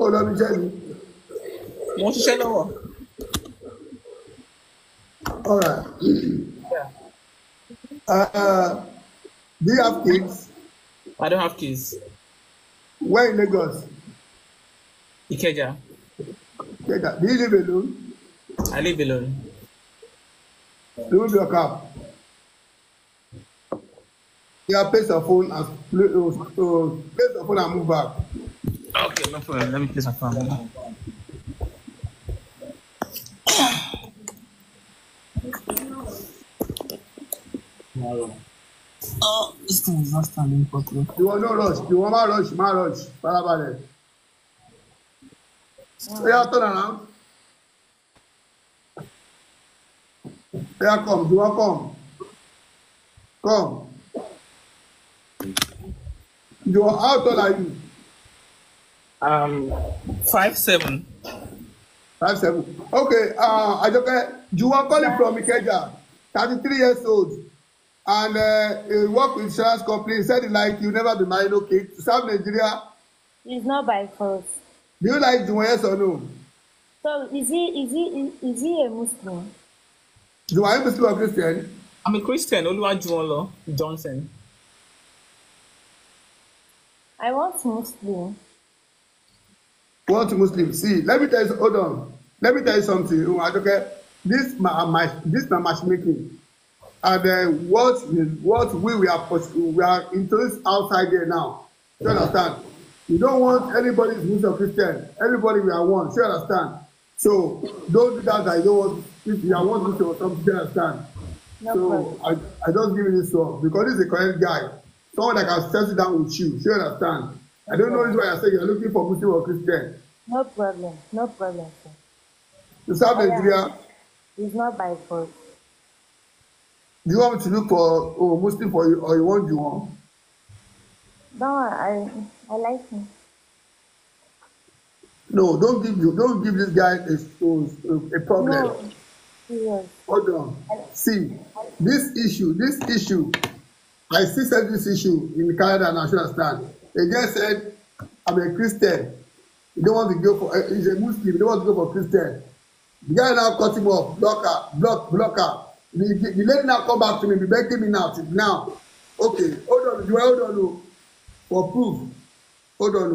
ó lọ bí jẹ́lu. Mo ń ṣiṣẹ́ lọ́wọ́. All right. Yeah. Do you have kids? I don't have kids. Where in Lagos? Ikeja. Ikeja. Do you live alone? I live alone. Remove your cap. Yeah, place your phone and place your phone and move back. Okay, no problem. Let me place my phone. Oh, this thing is not standing properly. You want no rush. You want my rush, my rush. Parabale. Yeah, turn around. Yeah, come. Do you want come? Come. You are, how tall are you? 5'7". 5'7". Okay, Ajoke, you are calling from Ikeja, 33 years old, and he work with insurance company. He said he like you never be married, okay? To South Nigeria. He's not by force. Do you like Juwan, yes or no? So is he a Muslim? Do I Muslim or Christian? I'm a Christian, Oluwajuwon Johnson. I want Muslim. Want Muslim? See, let me tell you. Hold on. Let me tell you something. Okay, this my matchmaking, and what we are introduced outside there now. You understand? You don't want anybody who's Muslim or Christian. Everybody we are one. You understand? So don't do that. I don't want if you are one Muslim or something. You understand? No so problem. I don't give you this one because this is a correct guy. Someone that can settle down with you. You understand? I don't know why I say you're looking for Muslim or Christian. No problem. No problem, sir. You South Nigeria? It's not by force. Do you want me to look for Muslim for you or you want Juwon? No, I like him. No, don't give this guy a problem. No. Yes. Hold on. See, this issue. I still said this issue in Canada and I should understand. The girl said, I'm a Christian. You don't want to go for, he's a Muslim, you don't want to go for Christian. The guy now cut him off, block her. The lady now come back to me, be begging me now. Okay, hold on, for proof. Hold on.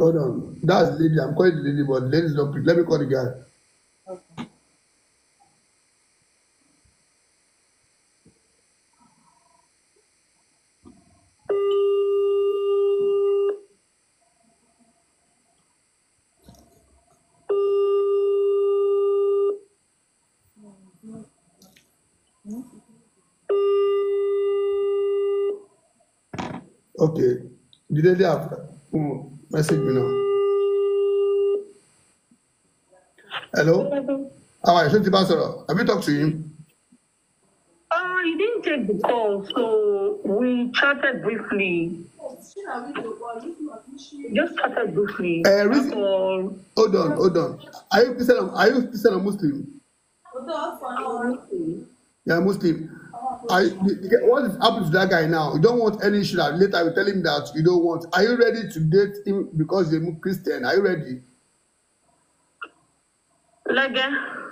Hold on. That's the lady. I'm calling the lady, but ladies don't pick. Let me call the guy. Okay. Okay. The lady after. Message me now. Hello? Alright, Shanti Basara. Have you talked to him? He didn't take the call, so we chatted briefly. Just chatted briefly. Hold on. Are you Christian or Muslim? Yeah, Muslim. What is happening to that guy now? You don't want any issue that later I will tell him that you don't want. Are you ready to date him because he's a Christian? Are you ready?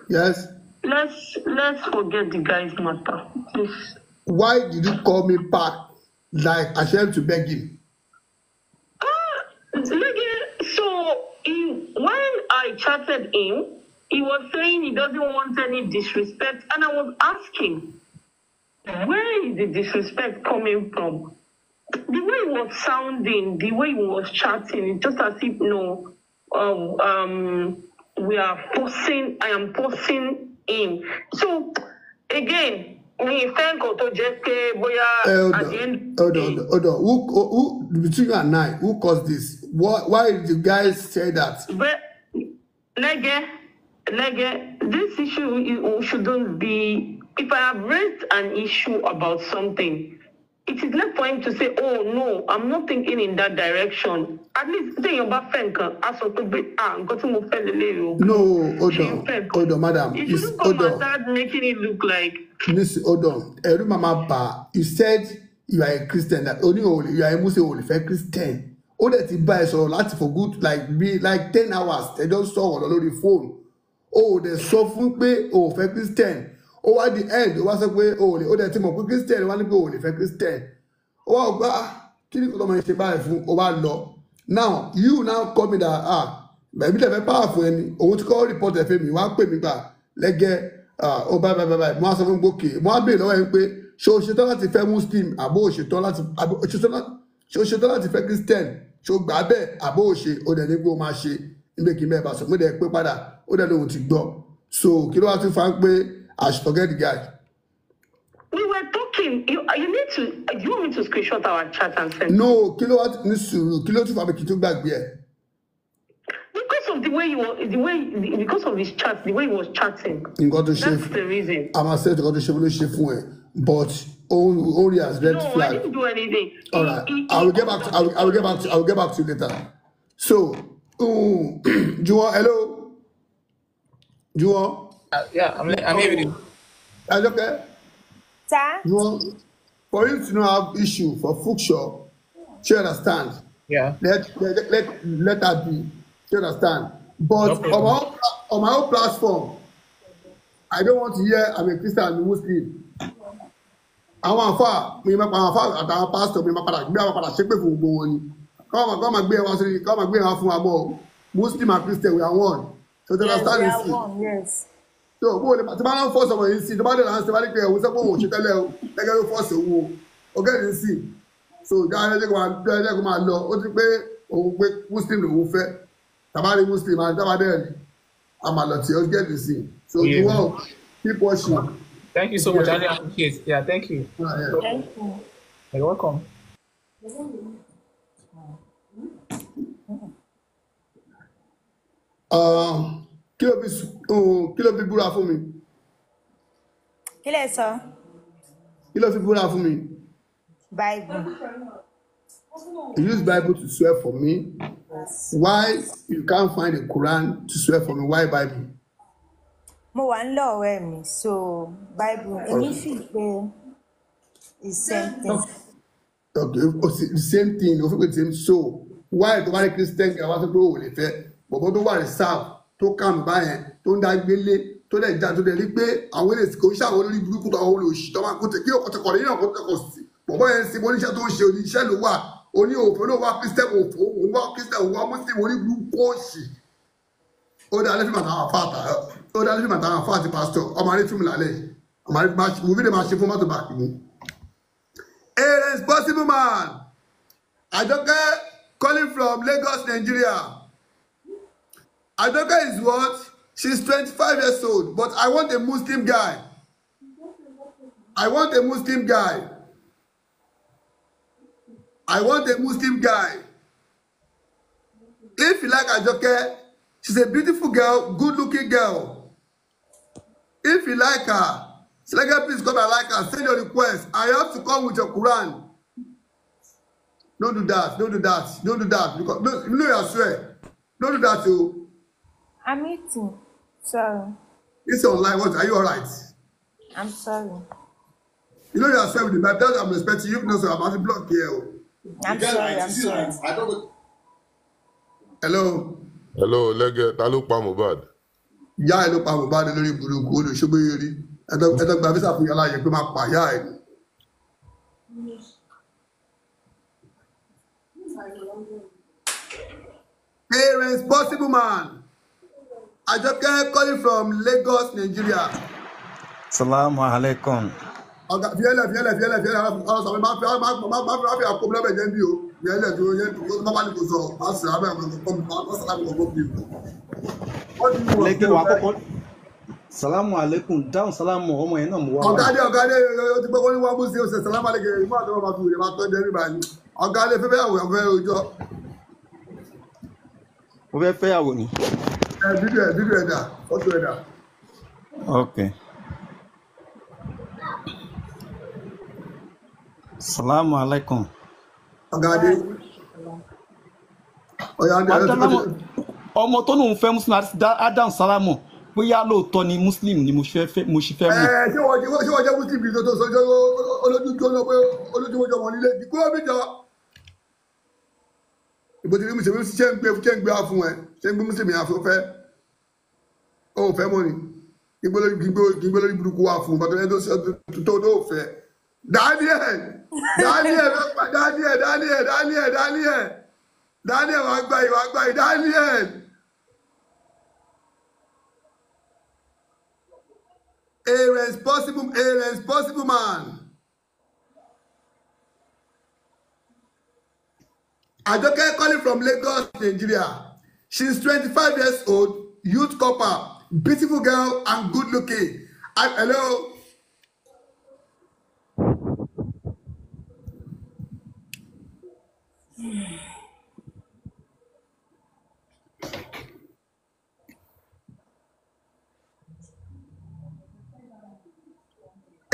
Yes. Let's forget the guy's matter. Please. Why did you call me back like ashamed to beg him? So when I chatted him, he was saying he doesn't want any disrespect, and I was asking, where is the disrespect coming from? The way it was sounding, the way it was chatting, it's just as if no, I am forcing him. So again, Me Fenko to just say, boya, hold on. Who between you and I? Who caused this? Why did you guys say that? But Nege, this issue shouldn't be. If I have raised an issue about something, it is not for him to say, oh no, I'm not thinking in that direction. At least say your back friend can ask to be got to move you. No, hold on, madam. You shouldn't come and start making it look like Miss Odon. You said you are a Christian, that only you are a Muslim only for Christian. All that he buys or last for good like 10 hours. They don't saw on the phone. Oh, they saw food pay or for Christian. Oh, at the end, it was a way only. Oh, that team of Christian, one go only for Christian. Oh, bah, law. Now, you now call me that, maybe they're powerful and want to call reporter for me. One pay me back. Let's get, bye. Most of them bookie. One bill, so she told us if a Muslim, abo, she told us, so she told us if a Christian, so Gabe, abo, she, or the Negro Mashi, making members of the Quepada, or the Lutic dog. So, Kilo has to find way. I should forget the guy. We were talking. You need to. You want me to screenshot our chat and send? No, Kilo to Fabikitu back here. Because of the way you were, because of his chat, the way he was chatting. That's the reason. I'm upset. God to chef but only as red flag. No, I didn't do anything. All right, I will get back to you later. So, Juwan, hello, Juwan. Yeah, I'm here with you. Okay. Sir? For you to not have issue for Fuchsia, she understands. Yeah. Let her be. She understands. But no on my own platform, I don't want to hear I'm a Christian and Muslim. I want far. I'm a pastor. Come and be Muslim and Christian, we are one. So they understand this. Yes. So, go the man force of his seat, the man answer, force okay, see. So, Muslim, I'm get see. So, you all keep watching. Thank you so much. I appreciate it. Yeah, thank you. Thank you. You're welcome. Kilo búra fún mi. Kílẹ̀ sọ. Kilo fi búra fún mi. Bible. You use Bible to swear for me. Why you can't find a Quran to swear for me? Why Bible? Mo wà ń lọ ọ̀rẹ́ mi, so Bible. Èmi fi pé the same thing. Okay, the same thing. O fi pé the same. So why the one Christian guy wants to go with it? But what do you want to serve? To come by and don't die really to the dad to the liquid. I will escort our only group of all who stomach to kill or to call in or to cost. But when Simonisha don't show the shallow war, only open over Christian or walk is the one Muslim only blue coach. Oh, the elephant and our father, oh, the elephant and our father, Pastor, or my little Malay. My match moving the machine from the back. It is possible, man. I don't care calling from Lagos, Nigeria. Adoka is what? She's 25 years old, but I want a Muslim guy. If you like Adoka, she's a beautiful girl, good-looking girl. If you like her, Slega, please come and like her. Send your request. I have to come with your Quran. Don't do that. Because, no, I swear. Don't do that, too. I'm eating. Sorry. It's online. What? Are you all right? I'm sorry. You know you are serving the Bible. I'm respecting you. No, so I'm about to block here. I'm sorry. Right. I don't. Hello. Lege. I look Mohbad. Yeah, I look Mohbad. I look Buru. Show me your. I don't. Baby, I feel like you come up by here. Parents, possible man. I just calling from Lagos, Nigeria. Salaam alaikum. Salamu alaikum down salamu ọmọ yẹn náà mú wá. Ọ̀gá dé o ti gbọ́ kó ní wá búsí o ṣe salamu alaikum ìmọ̀ àti ọmọ àfihàn máa tọ́jú ẹbí báyìí. Ọ̀gá dé fẹ́ fẹ́yàwó ọ̀fẹ́ ọjọ́. Mo fẹ́ fẹ́yàwó ni. Dídú ẹ̀dá ọ̀tún ẹ̀dá. Ok. Salamu alaikum. Ọ̀gá dé. Ọmọ tó nù ń fẹ́ Mùsùlùmí Adam Salamu. Bóyá lóòótọ́ ni Muslim ni mo ṣe fẹ́ mú. Ṣé wọ́n jẹ́ Muslim bí tó sọ́jọ́ olójúmọ́jọ́ wọn nílé ìdíkú méjọ. Ìbò tí mo ṣe fi ṣe ń gbé wá fún ẹ ṣe ń gbé Muslim yà fún fẹ́. Ó fẹ́ mọ́ ni kí n gbé lórí burúkú wá fún un bàtà ẹni tó tó fẹ́. Daniel wàá gbà yìí Daniel. A responsible man. Ajoke calling from Lagos, Nigeria. She's 25 years old, youth copper, beautiful girl and good looking. Hello.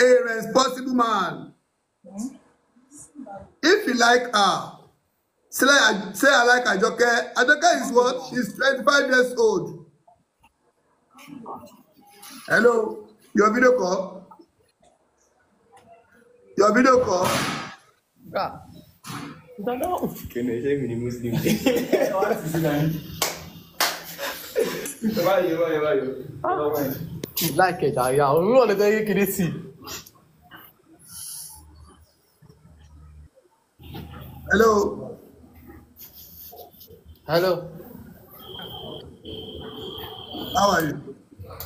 A responsible man. If you like her, say I like Ajoke. Ajoke is what? She's 25 years old. Hello, your video call. Can I say mini Muslim? You like it? I don't know. You can see. Hello. How are you?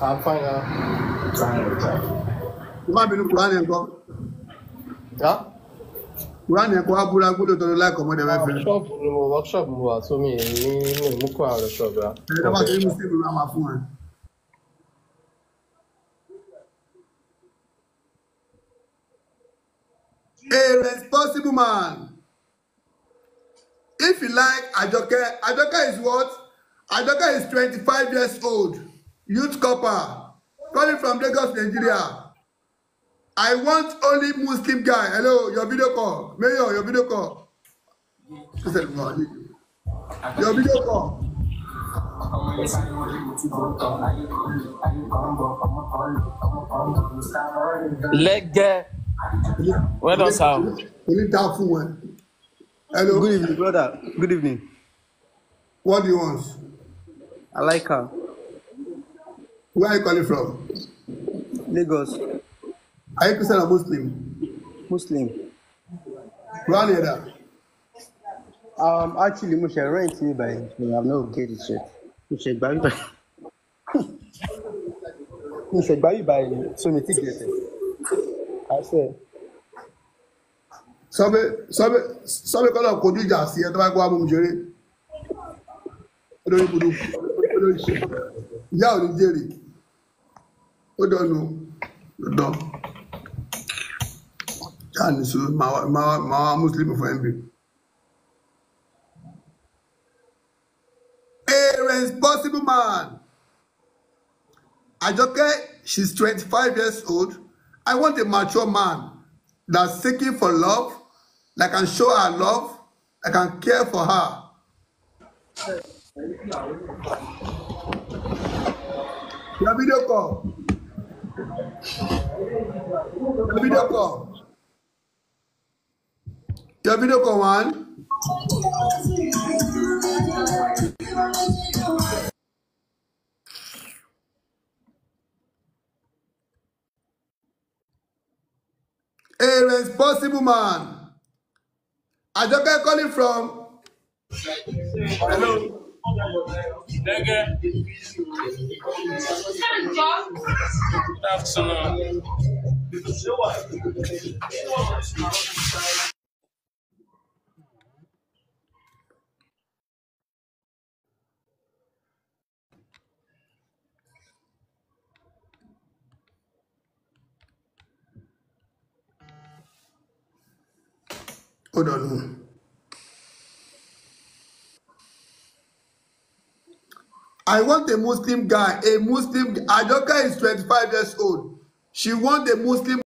I'm fine now. You might be looking around go. Yeah? Around go, I would like to go to the workshop. So me, I'm going to shop. I'm going to my phone. A responsible man. If you like Ajoke, Ajoke is what? Ajoke is 25 years old, youth copper, calling from Lagos, Nigeria. I want only Muslim guy. Hello, your video call. Mayor, your video call. Your video call. Legge. What else? Hello. Good evening, brother. Good evening. What do you want? I like her. Where are you calling from? Lagos. Are you Christian or Muslim? Muslim. Brother. Actually, we should rent me by. We have no get it yet. We should buy by. We should buy by. So we take it. I say. Sabe kọ́ náà kojú ìjà sí ẹ tó bá gbọ́ amú jèrè olórí burú olórí ṣe ìyá ò ní jèrè ó dọ̀nù dọ̀n yáà ní sùn máa wá mùsùlùmí fún ẹ̀mí. A responsible man. Ajoke, she's 25 years old. I want a mature man that's seeking for love. I can show her love. I can care for her. Your video call, man. A responsible man. Ajoke calling from. Hello. Good afternoon. Hold on. I want a Muslim guy, a Muslim. Ajoka is 25 years old. She wants a Muslim